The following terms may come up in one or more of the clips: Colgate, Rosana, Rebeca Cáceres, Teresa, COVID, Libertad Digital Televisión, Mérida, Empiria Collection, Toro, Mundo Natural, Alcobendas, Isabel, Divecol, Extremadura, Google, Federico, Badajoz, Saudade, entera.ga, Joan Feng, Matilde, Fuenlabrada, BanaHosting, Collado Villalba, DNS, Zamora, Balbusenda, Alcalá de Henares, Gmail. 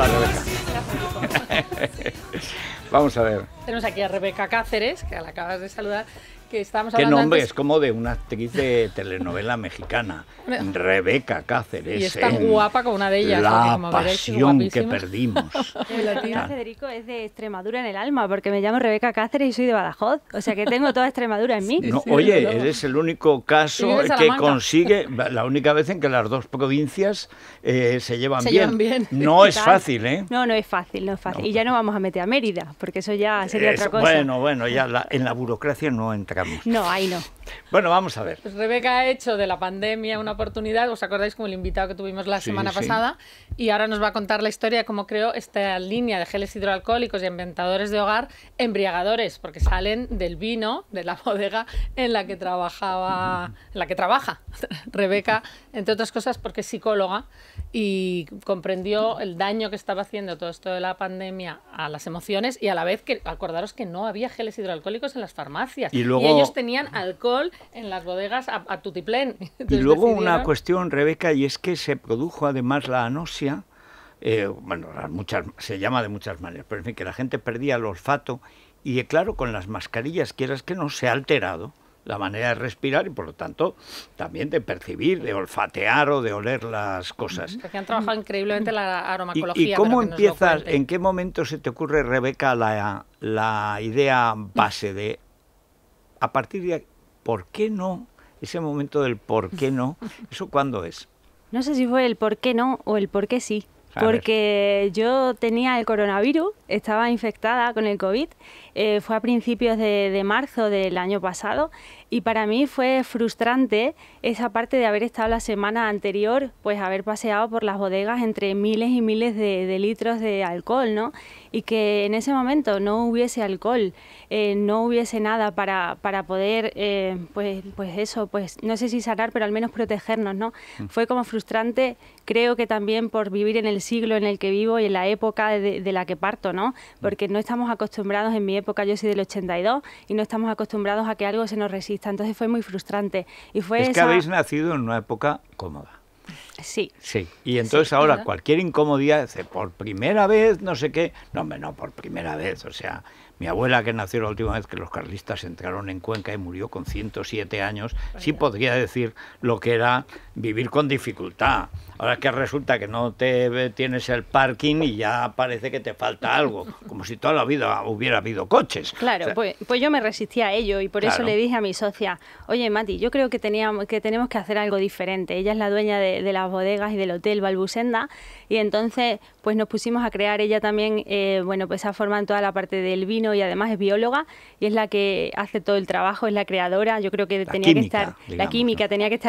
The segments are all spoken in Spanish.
Hola, Rebeca. Vamos a ver. Tenemos aquí a Rebeca Cáceres, que la acabas de saludar. Que estamos hablando. ¿Qué nombre? Antes... Es como de una actriz de telenovela mexicana. Rebeca Cáceres. Y es tan guapa como una de ellas. La como pasión veréis, que perdimos. El latina Federico es de Extremadura en el alma, porque me llamo Rebeca Cáceres y soy de Badajoz. O sea que tengo toda Extremadura en mí. No, sí, oye, eres el único caso que consigue, la única vez en que las dos provincias se llevan bien. No es fácil, ¿eh? No, no es fácil, no es fácil. No. Y ya no vamos a meter a Mérida, porque eso ya sería otra cosa. Bueno, bueno, ya en la burocracia no entra. No, ahí no. Bueno, vamos a ver. Pues Rebeca ha hecho de la pandemia una oportunidad, ¿os acordáis? Como el invitado que tuvimos la semana pasada. Y ahora nos va a contar la historia de cómo creó esta línea de geles hidroalcohólicos y inventadores de hogar embriagadores, porque salen del vino, de la bodega en la que trabaja Rebeca, entre otras cosas porque es psicóloga y comprendió el daño que estaba haciendo todo esto de la pandemia a las emociones y a la vez que, acordaros que no había geles hidroalcohólicos en las farmacias. Y luego... y ellos tenían alcohol en las bodegas a tutiplén. Entonces, y luego decidieron... una cuestión, Rebeca, y es que se produjo además la anoxia, bueno, se llama de muchas maneras, pero en fin, que la gente perdía el olfato y claro, con las mascarillas, quieras que no, se ha alterado la manera de respirar y por lo tanto también de percibir, de olfatear o de oler las cosas. Porque han trabajado increíblemente la aromacología. ¿Y cómo empiezas, en qué momento se te ocurre, Rebeca, la idea base de a partir de ¿por qué no? Ese momento del ¿por qué no? ¿Eso cuándo es? No sé si fue el ¿por qué no? o el ¿por qué sí? Porque yo tenía el coronavirus, estaba infectada con el COVID, fue a principios de marzo del año pasado y para mí fue frustrante esa parte de haber estado la semana anterior, pues haber paseado por las bodegas entre miles y miles de litros de alcohol, ¿no? Y que en ese momento no hubiese alcohol, no hubiese nada para poder, pues eso, pues no sé si sanar, pero al menos protegernos, ¿no? Fue como frustrante, creo que también por vivir en el siglo en el que vivo y en la época de la que parto, ¿no? Porque no estamos acostumbrados, en mi época yo soy del 82, y no estamos acostumbrados a que algo se nos resista. Entonces fue muy frustrante. Y fue que habéis nacido en una época cómoda. Sí. Sí. Y entonces ahora ¿verdad? Cualquier incomodidad, dice, por primera vez, no sé qué. No, hombre, no, por primera vez. O sea, mi abuela que nació la última vez que los carlistas entraron en Cuenca y murió con 107 años, sí podría decir lo que era vivir con dificultad. Ahora es que resulta que no te tienes el parking y ya parece que te falta algo, como si toda la vida hubiera habido coches. Claro, o sea, pues yo me resistí a ello y por eso le dije a mi socia, oye Mati, yo creo que tenemos que hacer algo diferente. Ella es la dueña de las bodegas y del hotel Balbusenda y entonces pues nos pusimos a crear ella también, bueno, pues esa forma en toda la parte del vino y además es bióloga y es la que hace todo el trabajo, es la creadora. Yo creo que tenía que estar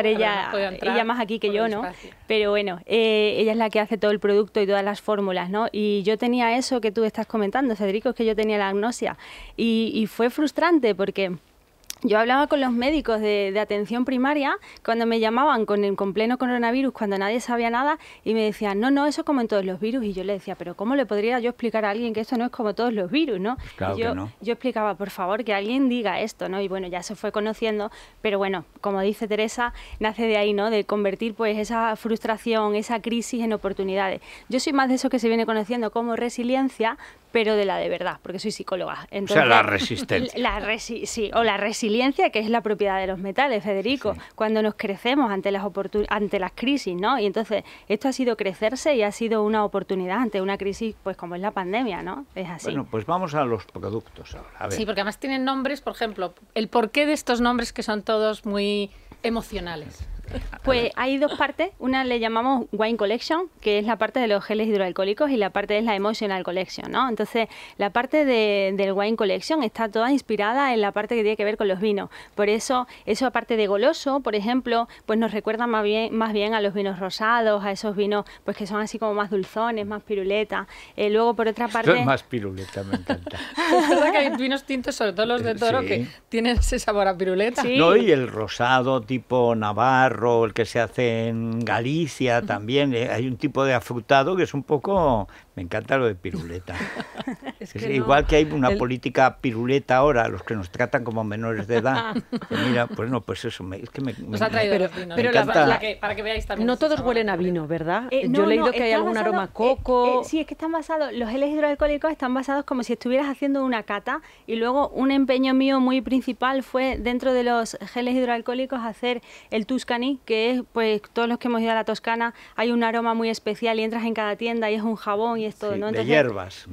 ella más aquí que yo, ¿no? Pero bueno, ella es la que hace todo el producto y todas las fórmulas, ¿no? Y yo tenía eso que tú estás comentando, Federico, es que yo tenía la agnosia y fue frustrante porque... yo hablaba con los médicos de atención primaria cuando me llamaban con pleno coronavirus, cuando nadie sabía nada, y me decían, no, no, eso es como en todos los virus. Y yo le decía, pero ¿cómo le podría yo explicar a alguien que esto no es como todos los virus, no? Pues claro que no. Yo explicaba, por favor, que alguien diga esto, ¿no? Y bueno, ya se fue conociendo, pero bueno, como dice Teresa, nace de ahí, ¿no? De convertir pues esa frustración, esa crisis en oportunidades. Yo soy más de eso que se viene conociendo como resiliencia, pero de la de verdad, porque soy psicóloga. Entonces, o sea, la resistencia. La resiliencia, que es la propiedad de los metales, Federico, cuando nos crecemos ante las crisis, ¿no? Y entonces, esto ha sido crecerse y ha sido una oportunidad ante una crisis, pues como es la pandemia, ¿no? Es así. Bueno, pues vamos a los productos ahora. A ver. Sí, porque además tienen nombres, por ejemplo, el porqué de estos nombres que son todos muy emocionales. Pues hay dos partes, una le llamamos Wine Collection, que es la parte de los geles hidroalcohólicos y la parte es la Emotional Collection, ¿no? Entonces, la parte del Wine Collection está toda inspirada en la parte que tiene que ver con los vinos. Por eso, aparte de goloso, por ejemplo, pues nos recuerda más bien a los vinos rosados, a esos vinos pues que son así como más dulzones, más piruleta. Luego, por otra parte... Esto es más piruleta, me encanta. Es verdad que hay vinos tintos, sobre todo los de Toro, que tienen ese sabor a piruleta. Sí. No, y el rosado tipo Navarro, el que se hace en Galicia también, hay un tipo de afrutado que es un poco... Me encanta lo de piruleta. Es que igual no, que hay una política piruleta ahora, los que nos tratan como menores de edad. Que mira, pues no, pues eso, nos ha traído los vinos. Pero para que veáis también. No todos huelen a vino, ¿verdad? Yo he leído que hay algún aroma a coco. Sí, es que están basados, los geles hidroalcohólicos están basados como si estuvieras haciendo una cata, y luego un empeño mío muy principal fue dentro de los geles hidroalcohólicos hacer el Tuscany, que es, pues todos los que hemos ido a la Toscana, hay un aroma muy especial y entras en cada tienda y es un jabón y es todo, sí, ¿no? Entonces, de hierbas,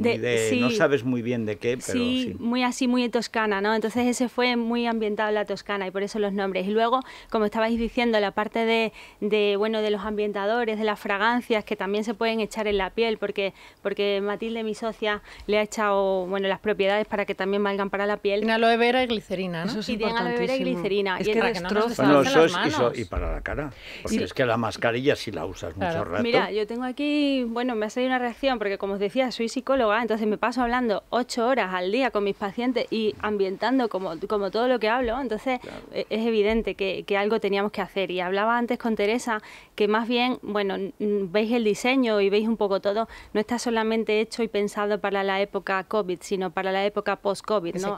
sí, no sabes muy bien de qué, pero sí. Muy así, muy toscana, ¿no? Entonces ese fue muy ambientado en la Toscana y por eso los nombres. Y luego, como estabais diciendo, la parte de los ambientadores, de las fragancias que también se pueden echar en la piel, porque Matilde, mi socia, le ha echado, bueno, las propiedades para que también valgan para la piel. Tiene aloe vera y glicerina, ¿no? Eso es importantísimo. Aloe vera y glicerina. Es que destroza las manos. Y para la cara, porque es que la mascarilla si la usas mucho rato. Mira, yo tengo aquí, bueno, me ha salido una reacción, porque como os decía, soy psicóloga, entonces me paso hablando 8 horas al día con mis pacientes y ambientando como todo lo que hablo, entonces claro, es evidente que algo teníamos que hacer. Y hablaba antes con Teresa que más bien, bueno, veis el diseño y veis un poco todo, no está solamente hecho y pensado para la época COVID, sino para la época post-COVID, ¿no?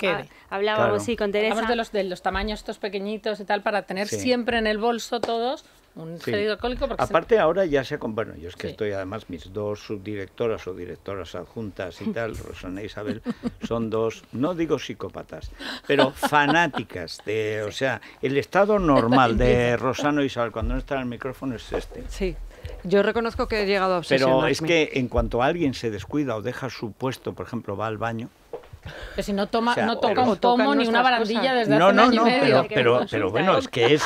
Hablábamos, claro, sí, con Teresa. Hablamos de los tamaños estos pequeñitos y tal, para tener siempre en el bolso todos un gel hidroalcohólico. Aparte ahora ya se... Bueno, yo es que estoy, además, mis dos subdirectoras o directoras adjuntas y tal, Rosana e Isabel, son dos, no digo psicópatas, pero fanáticas de... O sea, el estado normal de Rosana e Isabel cuando no está en el micrófono es este. Sí. Yo reconozco que he llegado a obsesionarme. Pero es que en cuanto alguien se descuida o deja su puesto, por ejemplo, va al baño... Pero si no toma, o sea, no toca un pomo ni una barandilla desde hace un año y medio. Pero bueno, es que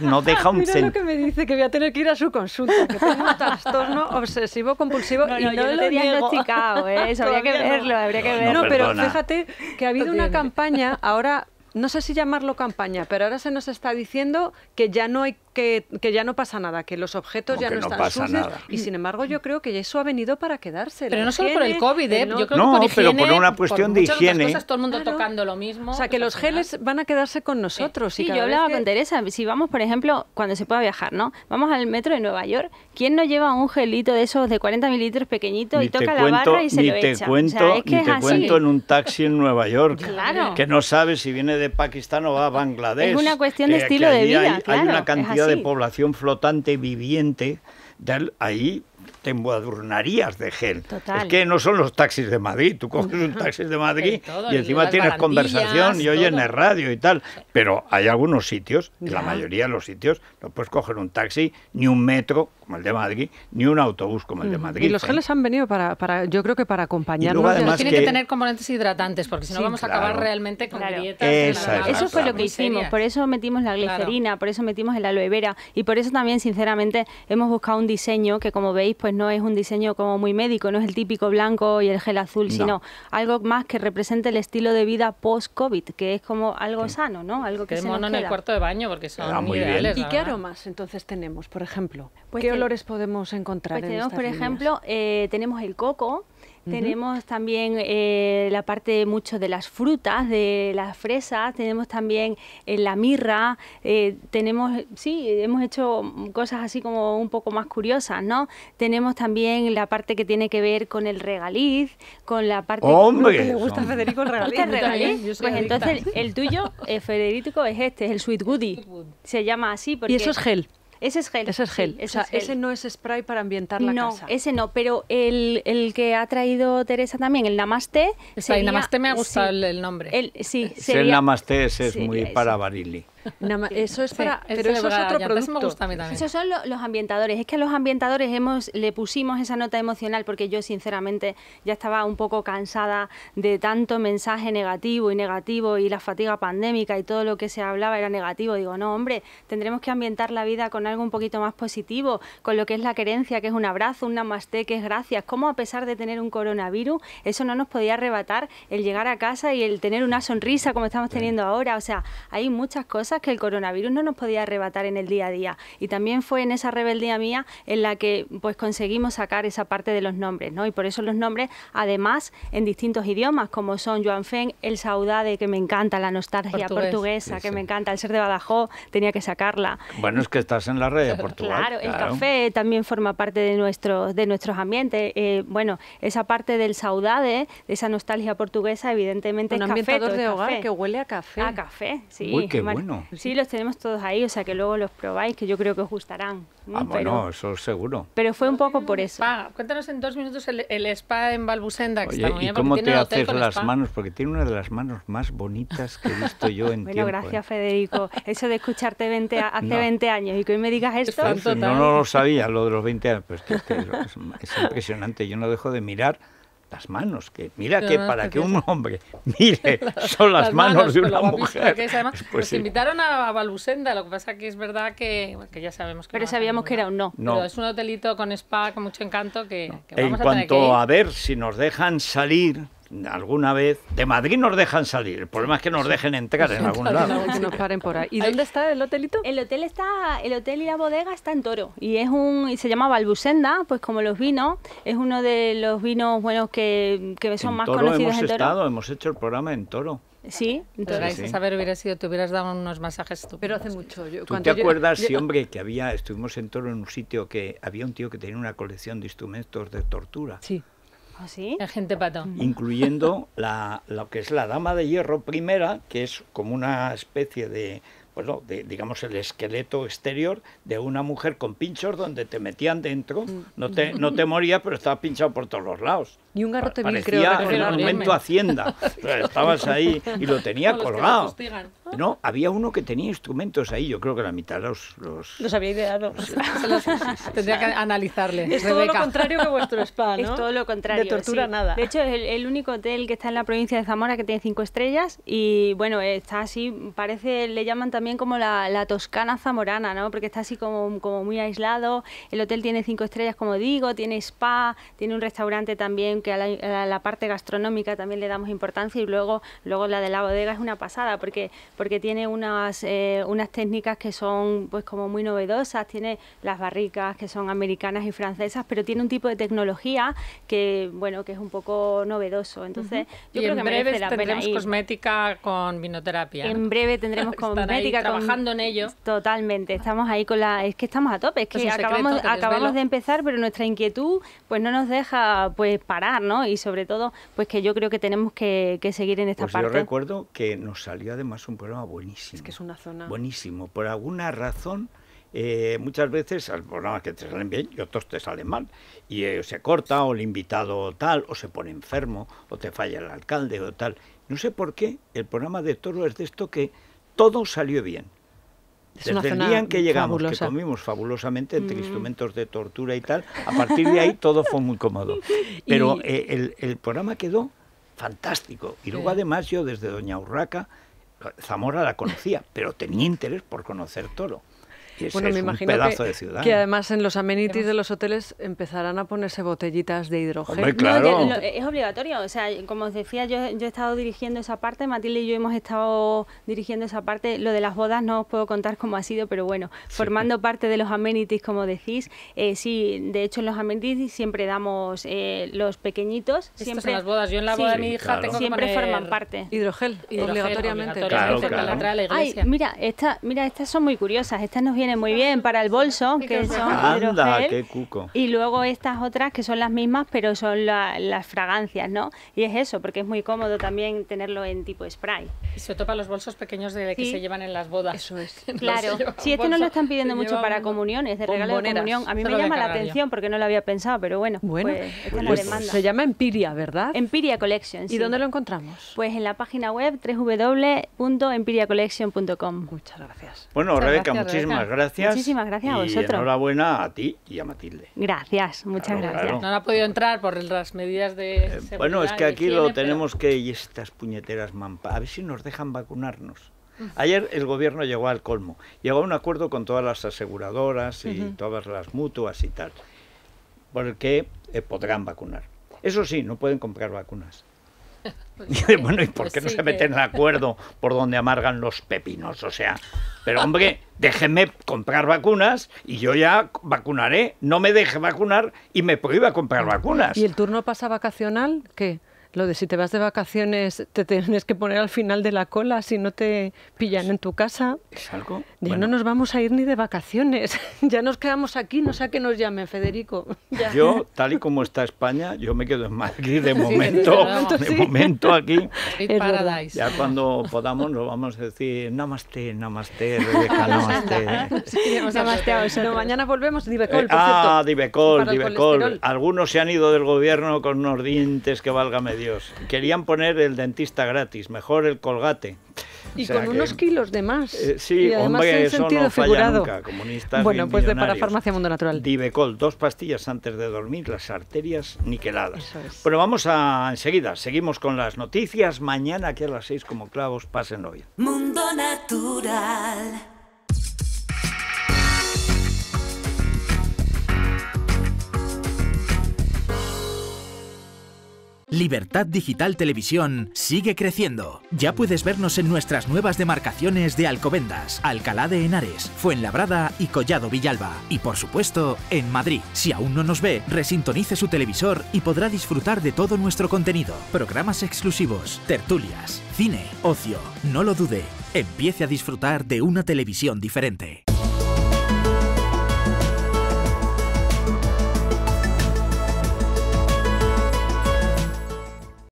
no deja un... Mira lo que me dice, que voy a tener que ir a su consulta, que tengo un trastorno obsesivo compulsivo y no lo diagnosticado, eso habría que verlo, No, pero fíjate que ha habido una campaña ahora... No sé si llamarlo campaña, pero ahora se nos está diciendo que ya no hay que ya no pasa nada, que los objetos ya no están sucios, y sin embargo yo creo que eso ha venido para quedarse. Pero no solo por el COVID, yo creo que por higiene, pero por una cuestión de higiene. Muchas cosas, todo el mundo tocando lo mismo. O sea, que los geles van a quedarse con nosotros. Sí, yo hablaba con Teresa, si vamos, por ejemplo, cuando se pueda viajar, ¿no? Vamos al metro de Nueva York, ¿quién no lleva un gelito de esos de 40 mililitros pequeñito y toca la barra y se lo echa? Ni te cuento en un taxi en Nueva York, que no sabes si viene de Pakistán o va a Bangladesh. Es una cuestión de estilo de vida, hay una cantidad de población flotante, viviente, ahí te embadurnarías de gel. Total. Es que no son los taxis de Madrid, tú coges un taxi de Madrid y encima tienes conversación y oyes en el radio y tal, pero hay algunos sitios, la mayoría de los sitios, no puedes coger un taxi, ni un metro como el de Madrid, ni un autobús como el de Madrid. Y los geles han venido para yo creo que para acompañarnos. Además tienen que tener componentes hidratantes, porque si no vamos a acabar realmente con grietas. Eso fue lo que hicimos, por eso metimos la glicerina, por eso metimos el aloe vera, y por eso también, sinceramente, hemos buscado un diseño que, como veis, pues no es un diseño como muy médico, no es el típico blanco y el gel azul, sino algo más que represente el estilo de vida post-COVID, que es como algo sano, ¿no? Algo que se nos queda. En el cuarto de baño, porque son ideales. ¿Y qué aromas entonces tenemos, por ejemplo? Pues ¿qué olores podemos encontrar? Pues tenemos, por ejemplo, tenemos el coco. Tenemos también la parte mucho de las frutas, de las fresas, tenemos también la mirra, hemos hecho cosas así como un poco más curiosas, ¿no? Tenemos también la parte que tiene que ver con el regaliz, con la parte... ¡Hombre! Que le gusta a Federico el regaliz. ¿El regaliz? Pues entonces el tuyo, Federico, es este, es el Sweet Goodie, se llama así porque... Y eso es gel. Ese es gel. Ese es gel. Sí, o sea, ese no es spray para ambientar la casa. No, ese no, pero el que ha traído Teresa también, el Namaste. El Namaste me ha gustado el nombre. El Namaste es muy para Barili. Eso es para... pero eso es otro producto. Esos son los ambientadores. Es que a los ambientadores le pusimos esa nota emocional porque yo, sinceramente, ya estaba un poco cansada de tanto mensaje negativo y la fatiga pandémica y todo lo que se hablaba era negativo. Digo, no, hombre, tendremos que ambientar la vida con algo un poquito más positivo, con lo que es la querencia, que es un abrazo, un namaste, que es gracias. ¿Cómo, a pesar de tener un coronavirus, eso no nos podía arrebatar el llegar a casa y el tener una sonrisa como estamos teniendo ahora? O sea, hay muchas cosas cosas que el coronavirus no nos podía arrebatar en el día a día. Y también fue en esa rebeldía mía en la que pues conseguimos sacar esa parte de los nombres, ¿no? Y por eso los nombres, además, en distintos idiomas, como son Joan Feng, el Saudade, que me encanta, la nostalgia portuguesa, que me encanta, el ser de Badajoz, tenía que sacarla. Bueno, es que estás en la red de Portugal. Claro, el café también forma parte de nuestros ambientes. Bueno, esa parte del Saudade, de esa nostalgia portuguesa, evidentemente es café. Un ambientador de hogar que huele a café. A café, sí. Uy, qué bueno. Sí, los tenemos todos ahí, o sea que luego los probáis, que yo creo que os gustarán. Ah, bueno, eso seguro. Pero fue un poco por eso. Spa. Cuéntanos en 2 minutos el spa en Balbusenda. Que oye, está muy bien, ¿y cómo te haces las manos? Porque tiene una de las manos más bonitas que he visto yo en tiempo. Bueno, gracias, Federico. Eso de escucharte hace 20 años y que hoy me digas esto... Pues, no lo sabía, lo de los 20 años. Pues es impresionante. Yo no dejo de mirar las manos, que mira que para que un hombre mire son las manos de una mujer. Nos invitaron a Balbusenda, lo que pasa que es verdad que ya sabemos que... Pero sabíamos que era un no. Pero es un hotelito con spa, con mucho encanto, que vamos a tener que ir. En cuanto a ver si nos dejan salir... alguna vez, de Madrid nos dejan salir, el problema es que nos dejen entrar en algún lado. Que nos paren por ahí. ¿Y dónde está el hotelito? El hotel y la bodega está en Toro y se llama Balbusenda, pues como los vinos, es uno de los vinos buenos que son más conocidos en Toro. Hemos hecho el programa en Toro. Sí, entonces a saber hubiera sido, te hubieras dado unos masajes tú. Pero hace mucho. ¿Tú te acuerdas, hombre, que estuvimos en Toro en un sitio que había un tío que tenía una colección de instrumentos de tortura? Sí. ¿Oh, sí? El gente pato. Incluyendo lo que es la dama de hierro primera, que es como una especie de, bueno, digamos, el esqueleto exterior de una mujer con pinchos donde te metían dentro, no te morías, pero estabas pinchado por todos los lados. Y un garrote mil, creo. Parecía un monumento a Hacienda. Estabas ahí y lo tenía colgado. No, había uno que tenía instrumentos ahí, yo creo que la mitad los había ideado. Tendría que analizarle. Es todo lo contrario que vuestro spa, ¿no? Es todo lo contrario. De tortura nada. De hecho, es el único hotel que está en la provincia de Zamora que tiene 5 estrellas y, bueno, está así, parece, le llaman también como la Toscana zamorana, ¿no? Porque está así como muy aislado. El hotel tiene 5 estrellas, como digo, tiene spa, tiene un restaurante también que a la parte gastronómica también le damos importancia y luego la de la bodega es una pasada porque tiene unas técnicas que son pues como muy novedosas, tiene las barricas que son americanas y francesas, pero tiene un tipo de tecnología que bueno que es un poco novedoso, entonces yo creo que merece la pena ir. En breve tendremos cosmética con vinoterapia. En breve tendremos cosmética trabajando en ello. Totalmente, estamos ahí con es que estamos a tope, es que acabamos de empezar, pero nuestra inquietud pues no nos deja pues parar, ¿no? Y sobre todo pues que yo creo que tenemos que seguir en esta parte. Yo recuerdo que nos salió además un programa buenísimo. Es que es una zona... Buenísimo. Por alguna razón, muchas veces, los programas que te salen bien y otros te salen mal. Y se corta, o el invitado tal, o se pone enfermo, o te falla el alcalde o tal. No sé por qué el programa de Toro es de esto que todo salió bien. Desde el día en que llegamos, fabulosa, que comimos fabulosamente entre instrumentos de tortura y tal, a partir de ahí todo fue muy cómodo. Pero el programa quedó fantástico. Y luego además yo desde Doña Urraca... Zamora la conocía, pero tenía interés por conocer Toro. Bueno, me imagino que además en los amenities de los hoteles empezarán a ponerse botellitas de hidrógeno. Hombre, claro. No, es obligatorio, o sea, como os decía, yo he estado dirigiendo esa parte, Matilde y yo hemos estado dirigiendo esa parte, lo de las bodas no os puedo contar cómo ha sido, pero bueno, formando parte de los amenities, como decís, sí, de hecho en los amenities siempre damos los pequeñitos. Siempre en las bodas, yo en la boda de mi hija tengo siempre que poner... forman parte. Hidrogel obligatoriamente. Claro. Ay, mira, estas son muy curiosas, estas nos vienen muy bien para el bolso, que son hidrogel, qué cuco. Y luego estas otras que son las mismas, pero son las fragancias, ¿no? Y es eso, porque es muy cómodo también tenerlo en tipo spray. Y sobre todo para los bolsos pequeños que se llevan en las bodas. Eso es. Claro. Sí, este no lo están pidiendo mucho para comuniones, de regalo de comunión. A mí me llama la atención porque no lo había pensado, pero bueno pues, esta es la demanda. Se llama Empiria, ¿verdad? Empiria Collection, sí. ¿Y dónde lo encontramos? Pues en la página web www.empiriacollection.com. Muchas gracias. Bueno, Rebeca, muchísimas gracias. Muchísimas gracias a vosotros. Y enhorabuena a ti y a Matilde. Gracias, muchas gracias. Claro. No ha podido entrar por las medidas de seguridad. Bueno, es que aquí lo tenemos y estas puñeteras mampas. A ver si nos dejan vacunarnos. Ayer el gobierno llegó al colmo. Llegó a un acuerdo con todas las aseguradoras y todas las mutuas y tal. Porque podrán vacunar. Eso sí, no pueden comprar vacunas. Bueno, ¿y por qué no se meten en acuerdo por donde amargan los pepinos? O sea, pero hombre, déjenme comprar vacunas y yo ya vacunaré. No me deje vacunar y me prohíba comprar vacunas. ¿Y el turno pasa vacacional? ¿Qué? Lo de si te vas de vacaciones te tienes que poner al final de la cola si no te pillan en tu casa. Es algo... Ya bueno, no nos vamos a ir ni de vacaciones. Ya nos quedamos aquí, no sé a qué nos llamen, Federico. Ya. Yo, tal y como está España, yo me quedo en Madrid de momento. Sí, de momento aquí. Paradise. Ya cuando podamos nos vamos a decir namaste, namaste, Rebeca, namaste. Sí, namaste a vosotros. No, mañana volvemos. Divecol, por cierto. Ah, Divecol, Divecol. Algunos se han ido del gobierno con unos dientes que válgame Dios. Querían poner el dentista gratis, mejor el Colgate. Y o sea, con unos kilos de más. Sí, y además, hombre, en sentido no figurado. Nunca, comunistas, bueno, pues de Parafarmacia Mundo Natural. Divecol, 2 pastillas antes de dormir, las arterias niqueladas. Es. Bueno, vamos a enseguida, seguimos con las noticias. Mañana aquí a las 6 como clavos, pásenlo bien. Mundo Natural. Libertad Digital Televisión sigue creciendo. Ya puedes vernos en nuestras nuevas demarcaciones de Alcobendas, Alcalá de Henares, Fuenlabrada y Collado Villalba. Y por supuesto, en Madrid. Si aún no nos ve, resintonice su televisor y podrá disfrutar de todo nuestro contenido. Programas exclusivos, tertulias, cine, ocio. No lo dude, empiece a disfrutar de una televisión diferente.